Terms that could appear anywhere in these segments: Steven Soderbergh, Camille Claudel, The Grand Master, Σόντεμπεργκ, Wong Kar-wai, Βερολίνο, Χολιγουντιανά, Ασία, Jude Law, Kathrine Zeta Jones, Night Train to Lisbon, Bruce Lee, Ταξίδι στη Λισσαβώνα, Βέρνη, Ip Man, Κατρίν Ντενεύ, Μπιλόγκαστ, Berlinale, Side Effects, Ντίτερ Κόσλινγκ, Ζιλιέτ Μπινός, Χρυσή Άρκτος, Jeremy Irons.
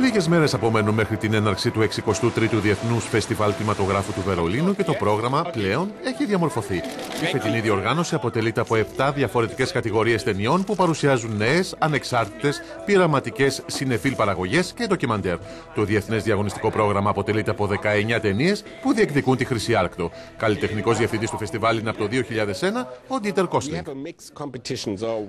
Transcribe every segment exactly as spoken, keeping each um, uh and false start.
Λίγες μέρες απομένουν μέχρι την έναρξη του εξηκοστού τρίτου Διεθνούς Φεστιβάλ Κινηματογράφου του Βερολίνου και το πρόγραμμα πλέον έχει διαμορφωθεί. Η φετινή διοργάνωση αποτελείται από επτά διαφορετικές κατηγορίες ταινιών που παρουσιάζουν νέες, ανεξάρτητες, πειραματικές, συνεφίλ παραγωγές και ντοκιμαντέρ. Το Διεθνές Διαγωνιστικό Πρόγραμμα αποτελείται από δεκαεννιά ταινίες που διεκδικούν τη Χρυσή Άρκτο. Καλλιτεχνικός διευθυντής του φεστιβάλ είναι από το δύο χιλιάδες ένα ο Ντίτερ Κόσλινγκ.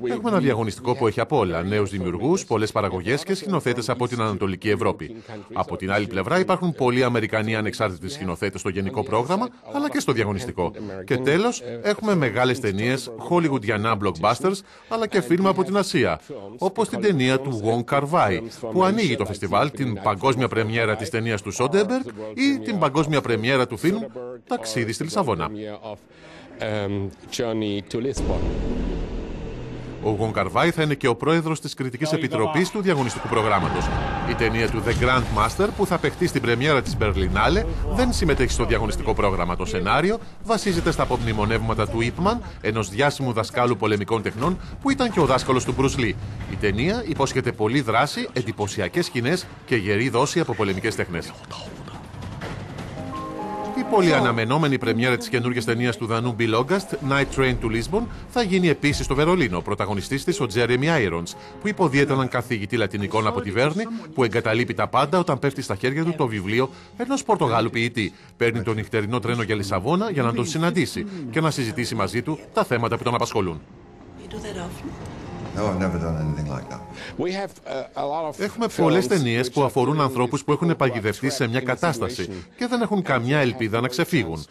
Έχουμε ένα διαγωνιστικό που έχει από όλα. Νέους δημιουργούς, πολλές παραγωγές και σκηνοθέτες από την Ανατολική Ευρώπη. Από την άλλη πλευρά υπάρχουν πολλοί Αμερικανοί ανεξάρτητοι σκηνοθέτες στο γενικό πρόγραμμα, αλλά και στο διαγωνιστικό. Και τέλος, έχουμε μεγάλες ταινίες, χολιγουντιανά blockbusters, αλλά και φιλμ από την Ασία, όπως την ταινία του Wong Kar-wai, που ανοίγει το φεστιβάλ, την παγκόσμια πρεμιέρα της ταινίας του Σόντεμπεργκ ή την παγκόσμια πρεμιέρα του φιλμ «Ταξίδι στη Λισαβόνα». Ο Wong Kar-wai θα είναι και ο πρόεδρος της κριτικής επιτροπής του διαγωνιστικού προγράμματος. Η ταινία του The Grand Master, που θα παιχτεί στην πρεμιέρα της Berlinale, δεν συμμετέχει στο διαγωνιστικό πρόγραμμα. Το σενάριο βασίζεται στα απομνημονεύματα του Ip Man, ενός διάσημου δασκάλου πολεμικών τεχνών, που ήταν και ο δάσκαλος του Bruce Lee. Η ταινία υπόσχεται πολλή δράση, εντυπωσιακές σκηνές και γερή δόση από πολεμικές τέχνες. Η πολύ αναμενόμενη πρεμιέρα της καινούργιας ταινίας του Δανού Μπιλόγκαστ, Night Train to Lisbon, θα γίνει επίσης στο Βερολίνο. Πρωταγωνιστής της ο Jeremy Irons, που υποδίεται έναν καθηγητή Λατινικών από τη Βέρνη, που εγκαταλείπει τα πάντα όταν πέφτει στα χέρια του το βιβλίο ενός Πορτογάλου ποιητή. Παίρνει το νυχτερινό τρένο για Λισαβόνα για να τον συναντήσει και να συζητήσει μαζί του τα θέματα που τον απασχολούν. Έχουμε πολλές ταινίες που αφορούν ανθρώπους που έχουν παγιδευτεί σε μια κατάσταση και δεν έχουν καμιά ελπίδα να ξεφύγουν.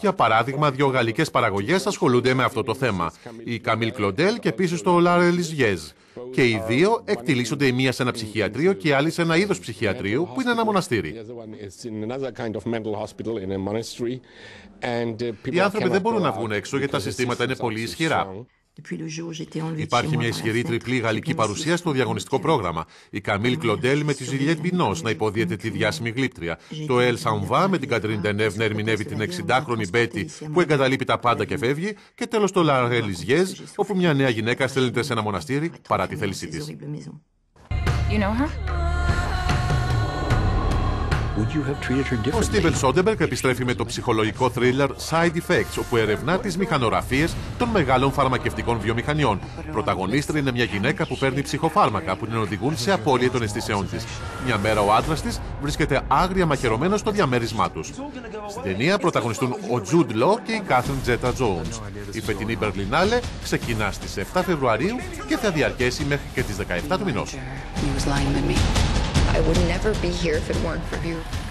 Για παράδειγμα, δύο γαλλικές παραγωγές ασχολούνται με αυτό το θέμα. Η Καμίλ Κλοντέλ και επίσης το La Religieuse. Και οι δύο εκτυλίσσονται η μία σε ένα ψυχιατρίο και η άλλη σε ένα είδος ψυχιατρίου που είναι ένα μοναστήρι. Οι άνθρωποι δεν μπορούν να βγουν έξω γιατί τα συστήματα είναι πολύ ισχυρά. Υπάρχει μια ισχυρή τριπλή γαλλική παρουσία στο διαγωνιστικό πρόγραμμα. Η Καμίλ Κλοντέλ με τη Ζιλιέτ Μπινός να υποδιέται τη διάσημη γλύπτρια. Το El Samba με την Κατρίν Ντενεύ να ερμηνεύει την εξηντάχρονη Μπέτη που εγκαταλείπει τα πάντα και φεύγει. Και τέλος το La Religieuse, όπου μια νέα γυναίκα στέλνεται σε ένα μοναστήρι παρά τη θέλησή της. You know her? Ο Steven Soderbergh επιστρέφει με το ψυχολογικό θρίλερ Side Effects, όπου ερευνά τις μηχανοραφίες των μεγάλων φαρμακευτικών βιομηχανιών. Πρωταγωνίστρια είναι μια γυναίκα που παίρνει ψυχοφάρμακα που την οδηγούν σε απώλεια των αισθήσεών της. Μια μέρα ο άντρας της βρίσκεται άγρια μαχαιρωμένος στο διαμέρισμά τους. Στην ταινία πρωταγωνιστούν ο Jude Law και η Kathrine Zeta Jones. Η φετινή Berlinale ξεκινά στις εφτά Φεβρουαρίου και θα διαρκέσει μέχρι και τις δεκαεπτά του μηνός. I would never be here if it weren't for you.